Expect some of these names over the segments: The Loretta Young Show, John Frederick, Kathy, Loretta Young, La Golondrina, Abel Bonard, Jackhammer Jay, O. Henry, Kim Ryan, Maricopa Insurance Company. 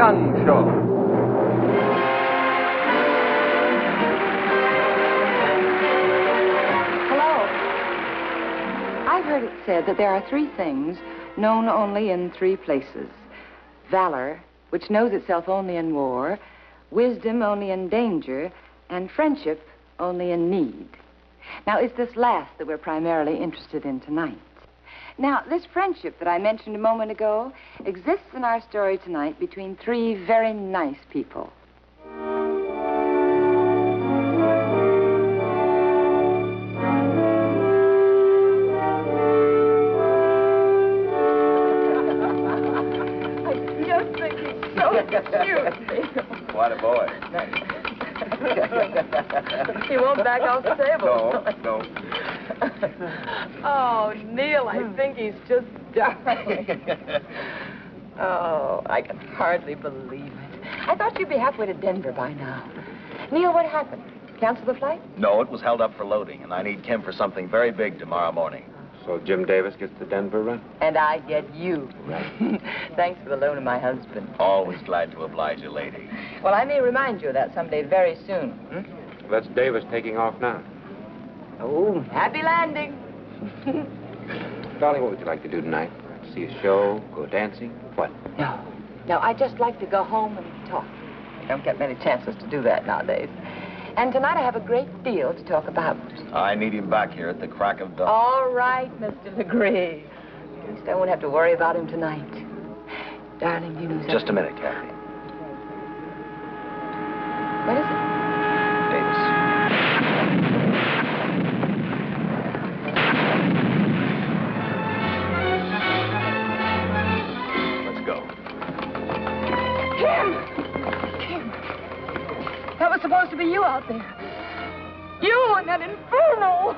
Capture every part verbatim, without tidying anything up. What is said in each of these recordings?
Young Show. I've heard it said that there are three things known only in three places. Valor, which knows itself only in war, wisdom only in danger, and friendship only in need. Now, it's this last that we're primarily interested in tonight. Now, this friendship that I mentioned a moment ago exists in our story tonight between three very nice people. What a boy. He won't back off the table. No, no. Oh, Neil, I think he's just dying. Oh, I can hardly believe it. I thought you'd be halfway to Denver by now. Neil, what happened? Cancel the flight? No, it was held up for loading, and I need Kim for something very big tomorrow morning. So Jim Davis gets the Denver run? And I get you. Right. Thanks for the loan of my husband. Always glad to oblige a lady. Well, I may remind you of that someday very soon. Hmm? That's Davis taking off now. Oh, happy landing. Darling, what would you like to do tonight? See a show, go dancing, what? No. No, I just like to go home and talk. I don't get many chances to do that nowadays. And tonight I have a great deal to talk about. I need him back here at the crack of dawn. All right, Mister Legree. At least I won't have to worry about him tonight. Darling, do you know something? Just a minute, Kathy. What is it? Davis. Let's go. Kim! Kim! That was supposed to be you out there. You and that inferno!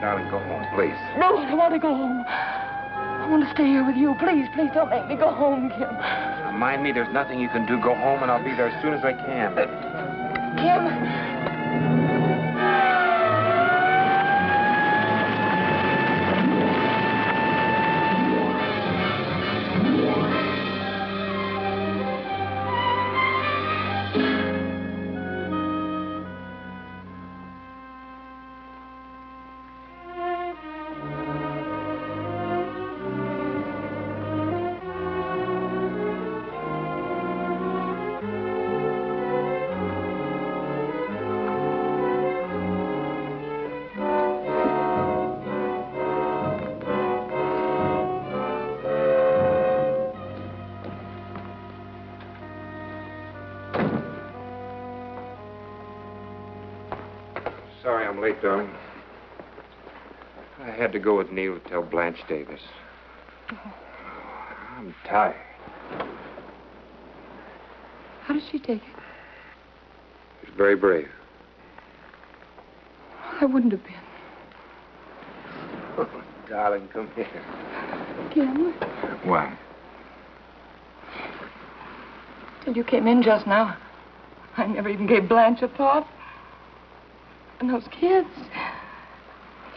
Darling, go home, please. No, I want to go home. I want to stay here with you. Please, please don't make me go home, Kim. Now, mind me, there's nothing you can do. Go home, and I'll be there as soon as I can. Uh, Kim... Sorry I'm late, darling. I had to go with Neil to tell Blanche Davis. Oh. I'm tired. How did she take it? She was very brave. I wouldn't have been. Oh, darling, come here. Kim? What? You came in just now. I never even gave Blanche a thought. And those kids.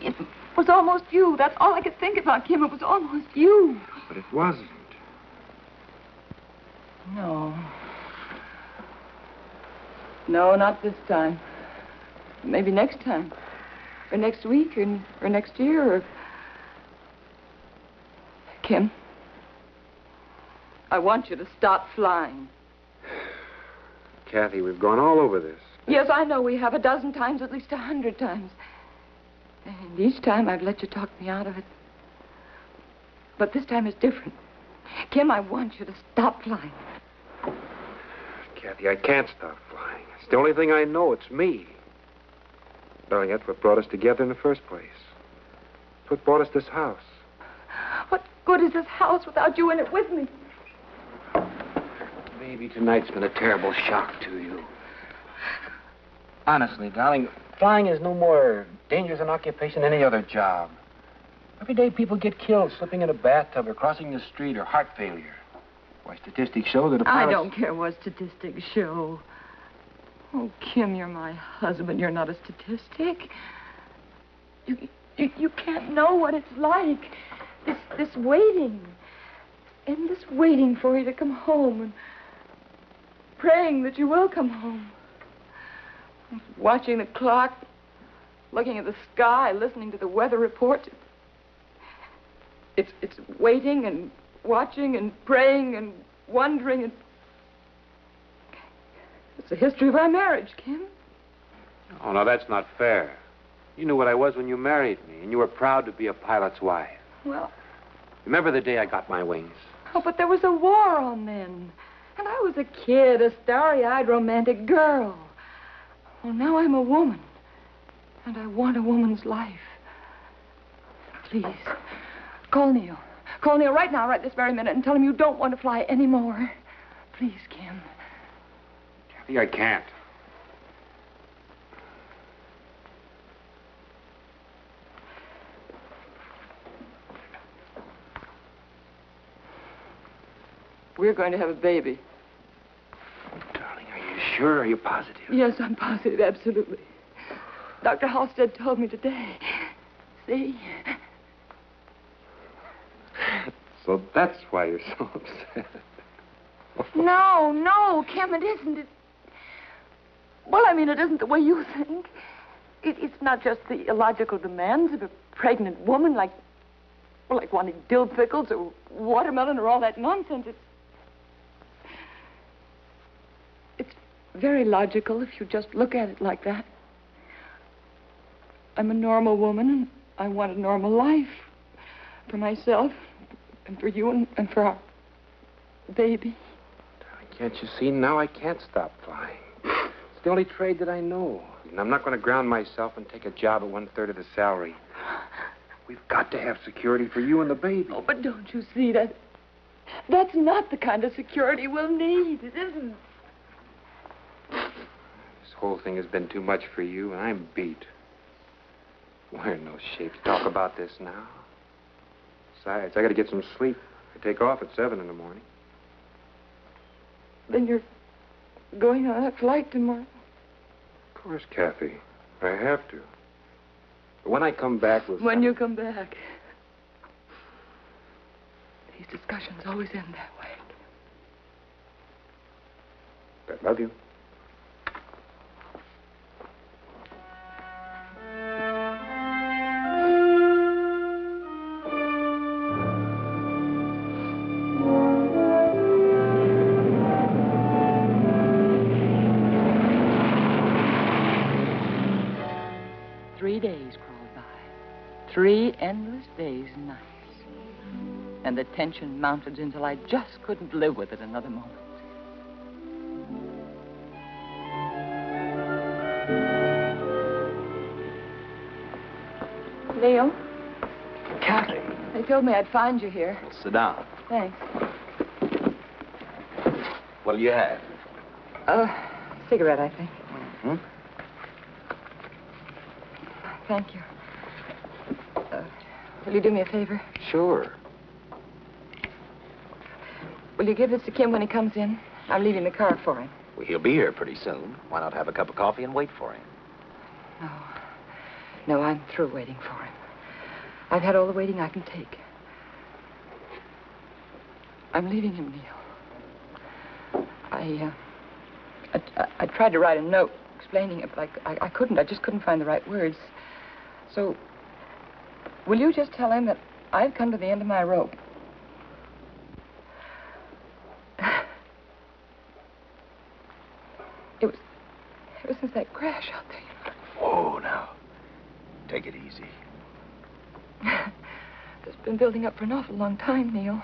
It was almost you. That's all I could think about, Kim. It was almost you. But it wasn't. No. No, not this time. Maybe next time. Or next week, or, or next year, or... Kim. I want you to stop flying. Kathy, we've gone all over this. Yes, I know we have a dozen times, at least a hundred times. And each time I've let you talk me out of it. But this time it's different. Kim, I want you to stop flying. Kathy, I can't stop flying. It's the only thing I know. It's me. Darling, that's what brought us together in the first place. It's what brought us this house. What good is this house without you in it with me? Maybe tonight's been a terrible shock to you. Honestly, darling, flying is no more dangerous an occupation than any other job. Every day people get killed slipping in a bathtub or crossing the street or heart failure. Why, statistics show that a pilot... I don't care what statistics show. Oh, Kim, you're my husband. You're not a statistic. You, you, you can't know what it's like. This, this waiting. And this waiting for you to come home and... praying that you will come home. I was watching the clock, looking at the sky, listening to the weather reports. It's, it's waiting and watching and praying and wondering. And it's the history of our marriage, Kim. Oh, no, that's not fair. You knew what I was when you married me, and you were proud to be a pilot's wife. Well... Remember the day I got my wings? Oh, but there was a war on then. And I was a kid, a starry-eyed romantic girl. Well, now I'm a woman. And I want a woman's life. Please, call Neil. Call Neil right now, right this very minute, and tell him you don't want to fly anymore. Please, Kim. Kathy, I can't. We're going to have a baby. Darling, are you sure? Are you positive? Yes, I'm positive, absolutely. Doctor Halstead told me today. See? So that's why you're so upset. No, no, Kim, it isn't. It... Well, I mean, it isn't the way you think. It, it's not just the illogical demands of a pregnant woman like... Well, like wanting dill pickles or watermelon or all that nonsense. It's, it's very logical if you just look at it like that. I'm a normal woman, and I want a normal life for myself and for you and, and for our baby. Can't you see? Now I can't stop flying. It's the only trade that I know. And I'm not going to ground myself and take a job at one-third of the salary. We've got to have security for you and the baby. Oh, but don't you see that? That's not the kind of security we'll need. It isn't. This whole thing has been too much for you, and I'm beat. We're in no shape to talk about this now. Besides, I got to get some sleep. I take off at seven in the morning. Then you're going on that flight tomorrow? Of course, Kathy. I have to. When I come back... We'll when you come back. These discussions always end that way. I love you. Three endless days and nights. And the tension mounted until I just couldn't live with it another moment. Neil? Kathy. They told me I'd find you here. Well, sit down. Thanks. What'll you have? Uh, cigarette, I think. Mm-hmm. Thank you. Will you do me a favor? Sure. Will you give this to Kim when he comes in? I'm leaving the car for him. Well, he'll be here pretty soon. Why not have a cup of coffee and wait for him? No. No, I'm through waiting for him. I've had all the waiting I can take. I'm leaving him, Neil. I, uh... I, I, I tried to write a note explaining it, but I, I, I couldn't. I just couldn't find the right words. So... Will you just tell him that I've come to the end of my rope? It was... It was since that crash out there, you know. Whoa, now. Take it easy. It's been building up for an awful long time, Neil.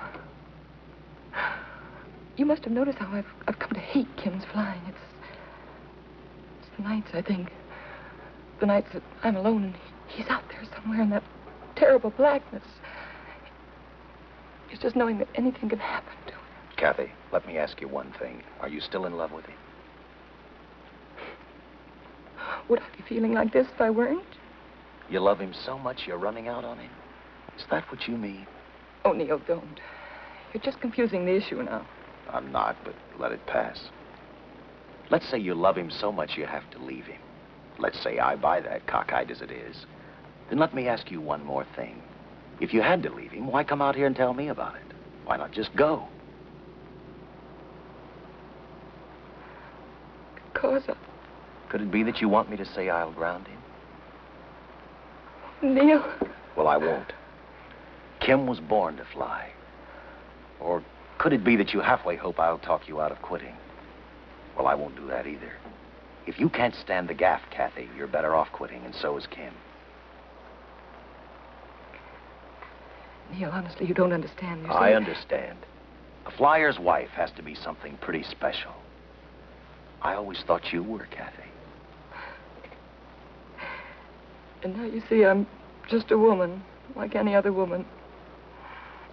You must have noticed how I've, I've come to hate Kim's flying. It's... It's the nights, I think. The nights that I'm alone and he's out there somewhere in that... terrible blackness. It's just knowing that anything can happen to him. Kathy, let me ask you one thing. Are you still in love with him? Would I be feeling like this if I weren't? You love him so much you're running out on him? Is that what you mean? Oh, Neil, don't. You're just confusing the issue now. I'm not, but let it pass. Let's say you love him so much you have to leave him. Let's say I buy that, cockeyed as it is. Then let me ask you one more thing. If you had to leave him, why come out here and tell me about it? Why not just go? cosa. Could it be that you want me to say I'll ground him? Neil. Well, I won't. Kim was born to fly. Or could it be that you halfway hope I'll talk you out of quitting? Well, I won't do that either. If you can't stand the gaff, Kathy, you're better off quitting, and so is Kim. Neil, honestly, you don't understand. I understand. A flyer's wife has to be something pretty special. I always thought you were, Kathy. And now you see, I'm just a woman, like any other woman.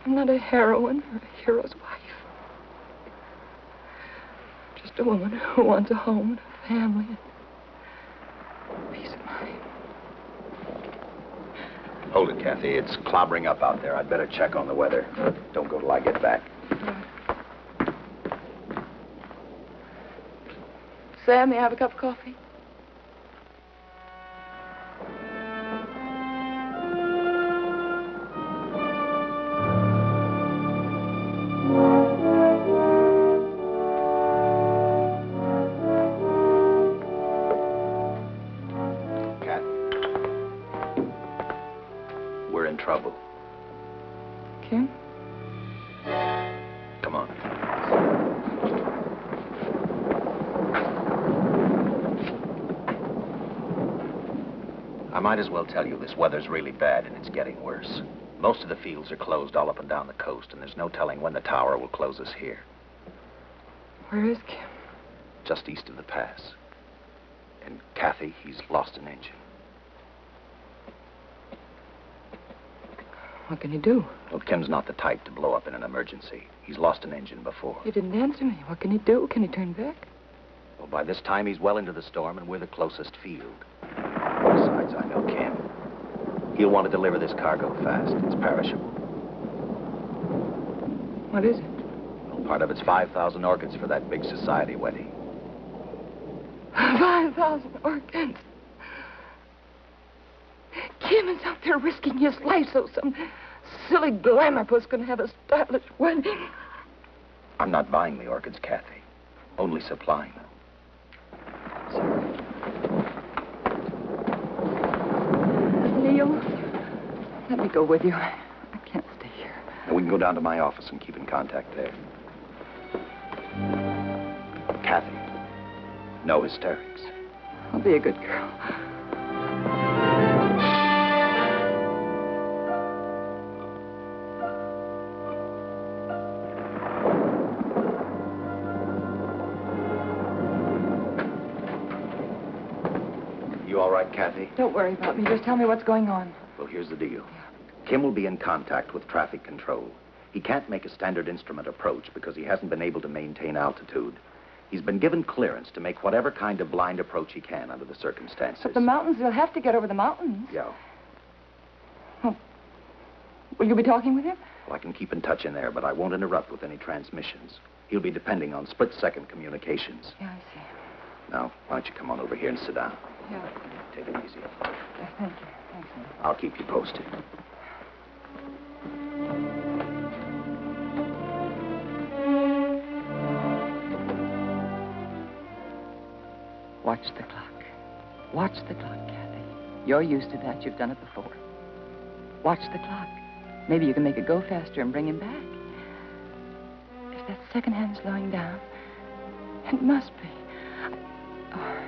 I'm not a heroine or a hero's wife. I'm just a woman who wants a home and a family and peace of mind. Hold it, Kathy. It's clobbering up out there. I'd better check on the weather. Don't go till I get back. Sam, may I have a cup of coffee? Might as well tell you this weather's really bad and it's getting worse. Most of the fields are closed all up and down the coast, and there's no telling when the tower will close us here. Where is Kim? Just east of the pass. And Kathy, he's lost an engine. What can you do? Well, Kim's not the type to blow up in an emergency. He's lost an engine before. You didn't answer me. What can he do? Can he turn back? Well, by this time he's well into the storm and we're the closest field. Besides, I know Kim. He'll want to deliver this cargo fast. It's perishable. What is it? Well, part of it's five thousand orchids for that big society wedding. five thousand orchids? Kim is out there risking his life so some silly glamour puss can have a stylish wedding. I'm not buying the orchids, Kathy. Only supplying them. Sorry. Let me go with you. I can't stay here. Now we can go down to my office and keep in contact there. Kathy, no hysterics. I'll be a good girl. You all right, Kathy? Don't worry about me. Just tell me what's going on. Well, here's the deal. Kim will be in contact with traffic control. He can't make a standard instrument approach because he hasn't been able to maintain altitude. He's been given clearance to make whatever kind of blind approach he can under the circumstances. But the mountains, he'll have to get over the mountains. Yeah. Well, will you be talking with him? Well, I can keep in touch in there, but I won't interrupt with any transmissions. He'll be depending on split-second communications. Yeah, I see. Now, why don't you come on over here and sit down? Yeah. Take it easy. Yeah, thank you. I'll keep you posted. Watch the clock. Watch the clock, Kathy. You're used to that. You've done it before. Watch the clock. Maybe you can make it go faster and bring him back. If that second hand's slowing down, it must be. Oh,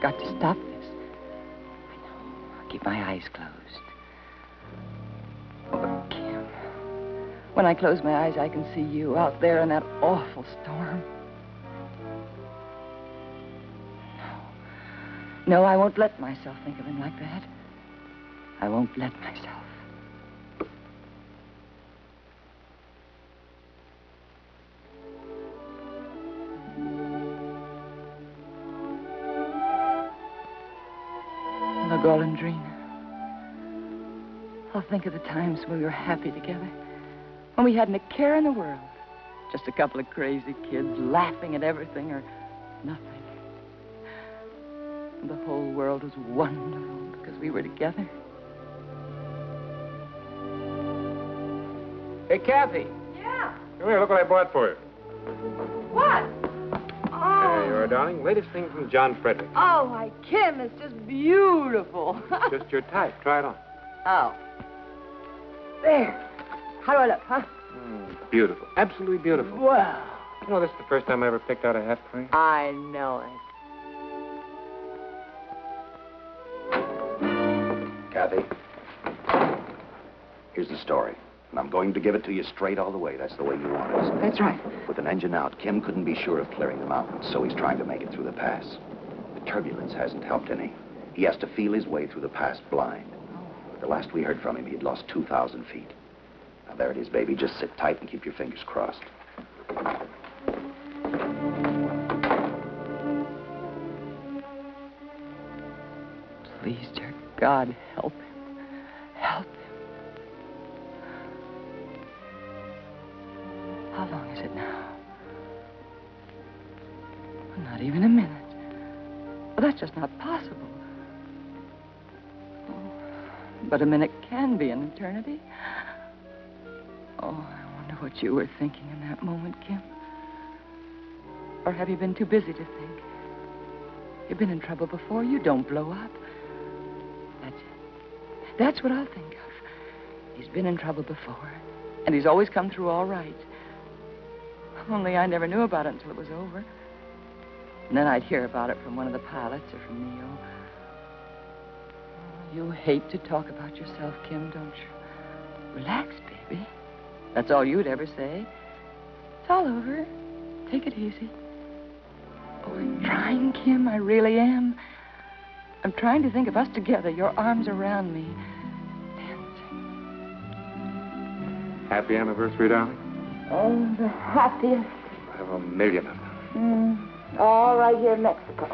got to stop this. Keep my eyes closed. Oh, Kim. When I close my eyes, I can see you out there in that awful storm. No. No, I won't let myself think of him like that. I won't let myself. Golondrina. I'll think of the times when we were happy together, when we hadn't a care in the world, just a couple of crazy kids laughing at everything or nothing. And the whole world was wonderful because we were together. Hey, Kathy. Yeah? Come here, look what I bought for you. What? Oh. Hey, Laura, darling. Latest thing from John Frederick. Oh, my Kim, it's just beautiful. Just your type. Try it on. Oh. There. How do I look, huh? Mm, beautiful. Absolutely beautiful. Wow. You know, this is the first time I ever picked out a hat for you. I know it. Kathy, here's the story. And I'm going to give it to you straight all the way. That's the way you want it. That's right. With an engine out, Kim couldn't be sure of clearing the mountains, so he's trying to make it through the pass. The turbulence hasn't helped any. He has to feel his way through the pass blind. But the last we heard from him, he had lost two thousand feet. Now, there it is, baby. Just sit tight and keep your fingers crossed. Please, dear God, help him. Help him. How long is it now? Well, not even a minute. Well, that's just not possible. Oh, but a minute can be an eternity. Oh, I wonder what you were thinking in that moment, Kim. Or have you been too busy to think? You've been in trouble before. You don't blow up. That's it. That's what I'll think of. He's been in trouble before, and he's always come through all right. Only I never knew about it until it was over. And then I'd hear about it from one of the pilots or from Neil. You hate to talk about yourself, Kim, don't you? Relax, baby. That's all you'd ever say. It's all over. Take it easy. Oh, I'm trying, Kim. I really am. I'm trying to think of us together, your arms around me. Dancing. Happy anniversary, darling. Oh, the happiest. I have a million of them. Mm. All right here in Mexico.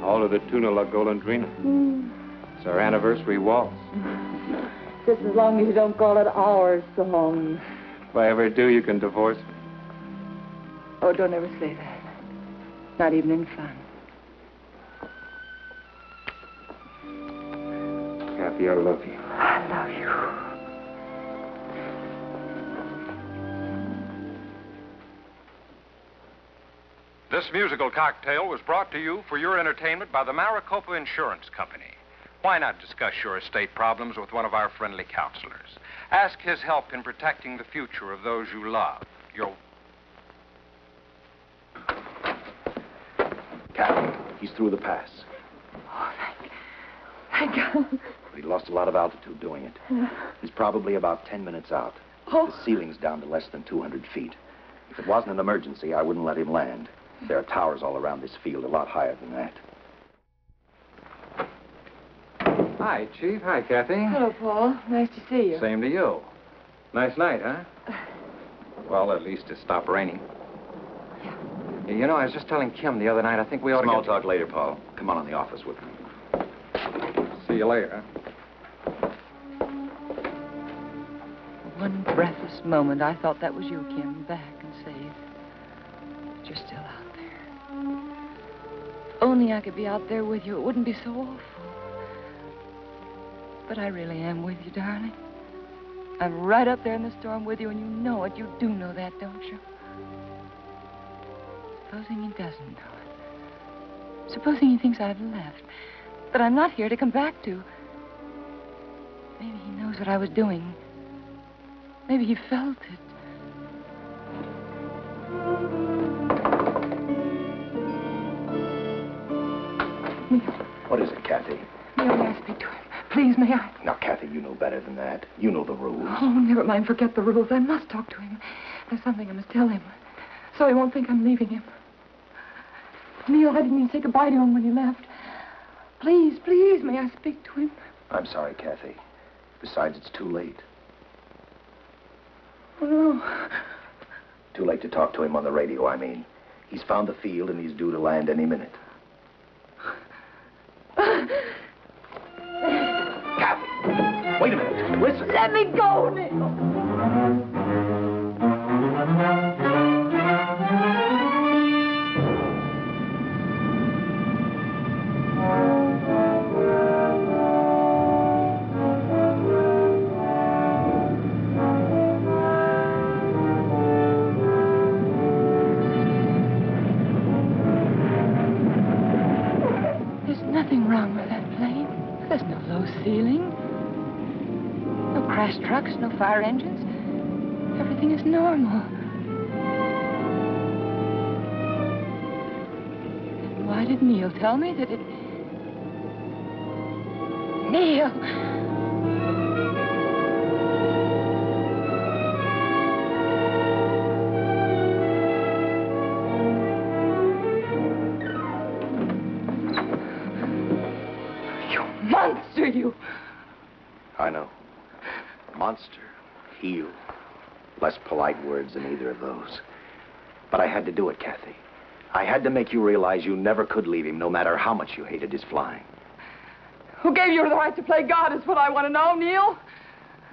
All to the tune of La Golondrina. Mm. It's our anniversary waltz. Just as long as you don't call it our song. If I ever do, you can divorce me. Oh, don't ever say that. Not even in fun. Kathy, I love you. I love you. This musical cocktail was brought to you for your entertainment by the Maricopa Insurance Company. Why not discuss your estate problems with one of our friendly counselors? Ask his help in protecting the future of those you love. Your... Captain, he's through the pass. Oh, thank God. But he lost a lot of altitude doing it. Yeah. He's probably about ten minutes out. Oh. The ceiling's down to less than two hundred feet. If it wasn't an emergency, I wouldn't let him land. There are towers all around this field, a lot higher than that. Hi, Chief. Hi, Kathy. Hello, Paul. Nice to see you. Same to you. Nice night, huh? Well, at least it stopped raining. Yeah. You know, I was just telling Kim the other night, I think we ought Small to... Small talk to... later, Paul. Come on in the office with me. See you later, huh? One breathless moment, I thought that was you, Kim, back and safe. But you're still out there. If only I could be out there with you, it wouldn't be so awful. But I really am with you, darling. I'm right up there in the storm with you, and you know it. You do know that, don't you? Supposing he doesn't know it. Supposing he thinks I've left, that I'm not here to come back to. Maybe he knows what I was doing. Maybe he felt it. What is it, Kathy? May I speak to him? Please, may I? Now, Kathy, you know better than that. You know the rules. Oh, never mind. Forget the rules. I must talk to him. There's something I must tell him. So he won't think I'm leaving him. Neil, I didn't even say goodbye to him when he left. Please, please, may I speak to him? I'm sorry, Kathy. Besides, it's too late. Oh, no. Too late to talk to him on the radio, I mean. He's found the field and he's due to land any minute. Kathy, wait a minute. Listen. Let me go, Neil. wrong with that plane. There's no low ceiling. No crash trucks, no fire engines. Everything is normal. And why did Neil tell me that it... Neil! You. I know. Monster, heel. Less polite words than either of those. But I had to do it, Kathy. I had to make you realize you never could leave him, no matter how much you hated his flying. Who gave you the right to play God is what I want to know, Neil?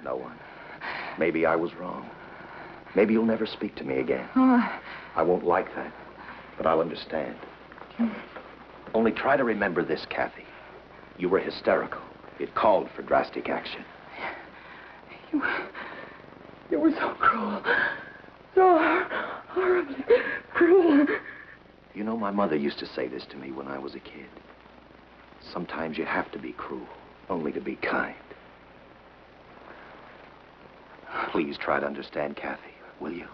No one. Maybe I was wrong. Maybe you'll never speak to me again. Oh. I won't like that, but I'll understand. Mm. Only try to remember this, Kathy. You were hysterical. It called for drastic action. You, you were so cruel. So horribly cruel. You know, my mother used to say this to me when I was a kid. Sometimes you have to be cruel, only to be kind. Please try to understand, Kathy, will you?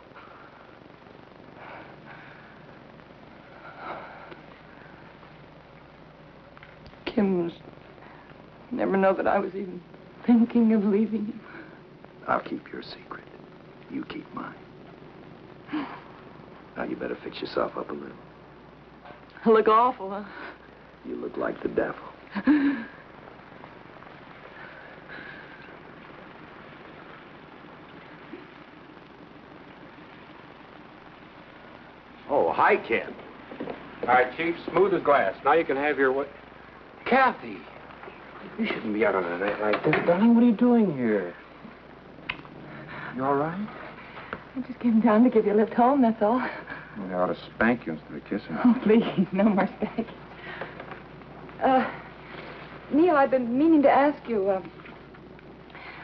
Kim was... never know that I was even thinking of leaving him. I'll keep your secret. You keep mine. Now you better fix yourself up a little. I look awful, huh? You look like the devil. Oh, hi, Ken. All right, Chief, smooth as glass. Now you can have your way. Kathy! You shouldn't be out on a night like this, darling. What are you doing here? You all right? I just came down to give you a lift home, that's all. Well, they ought to spank you instead of kissing. Oh, please, no more spanking. Uh, Neil, I've been meaning to ask you, um,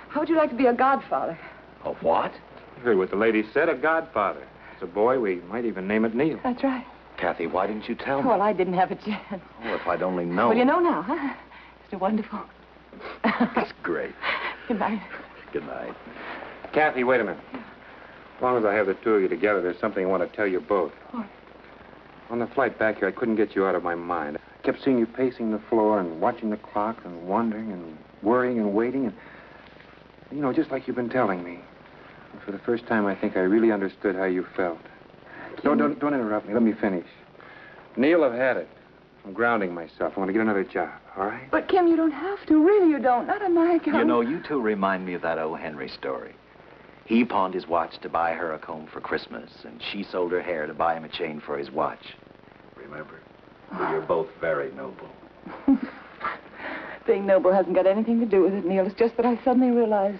how would you like to be a godfather? A what? I heard what the lady said, a godfather. As a boy, we might even name it Neil. That's right. Kathy, why didn't you tell me? Well, I didn't have a chance. Oh, if I'd only known. Well, you know now, huh? It's wonderful. That's great. Good night. Good night. Kathy, wait a minute. As long as I have the two of you together, there's something I want to tell you both. What? On the flight back here, I couldn't get you out of my mind. I kept seeing you pacing the floor and watching the clock and wondering and worrying and waiting. And, you know, just like you've been telling me. And for the first time, I think I really understood how you felt. Don't, don't, don't interrupt me. Let me finish. Neil, I've had it. I'm grounding myself. I want to get another job, all right? But, Kim, you don't have to. Really, you don't. Not on my account. You know, you two remind me of that O. Henry story. He pawned his watch to buy her a comb for Christmas, and she sold her hair to buy him a chain for his watch. Remember, oh. You're both very noble. Being noble hasn't got anything to do with it, Neil. It's just that I suddenly realized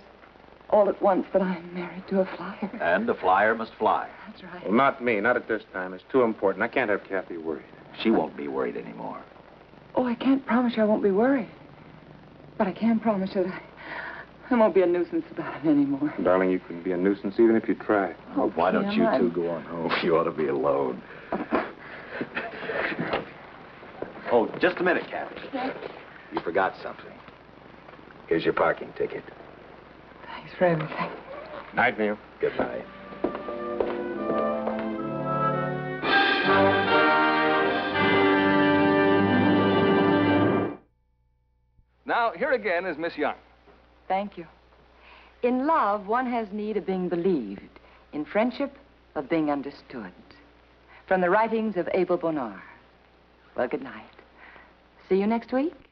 all at once that I'm married to a flyer. And the flyer must fly. That's right. Well, not me. Not at this time. It's too important. I can't have Kathy worried. She won't be worried anymore. Oh, I can't promise you I won't be worried. But I can promise you that I, I won't be a nuisance about it anymore. Darling, you can be a nuisance even if you try. Oh, okay, why don't you I'm... two go on home? You ought to be alone. Oh, just a minute, Kathy. You forgot something. Here's your parking ticket. Thanks for everything. Night, Neil. Good night. Now, here again is Miss Young. Thank you. In love, one has need of being believed. In friendship, of being understood. From the writings of Abel Bonard. Well, good night. See you next week.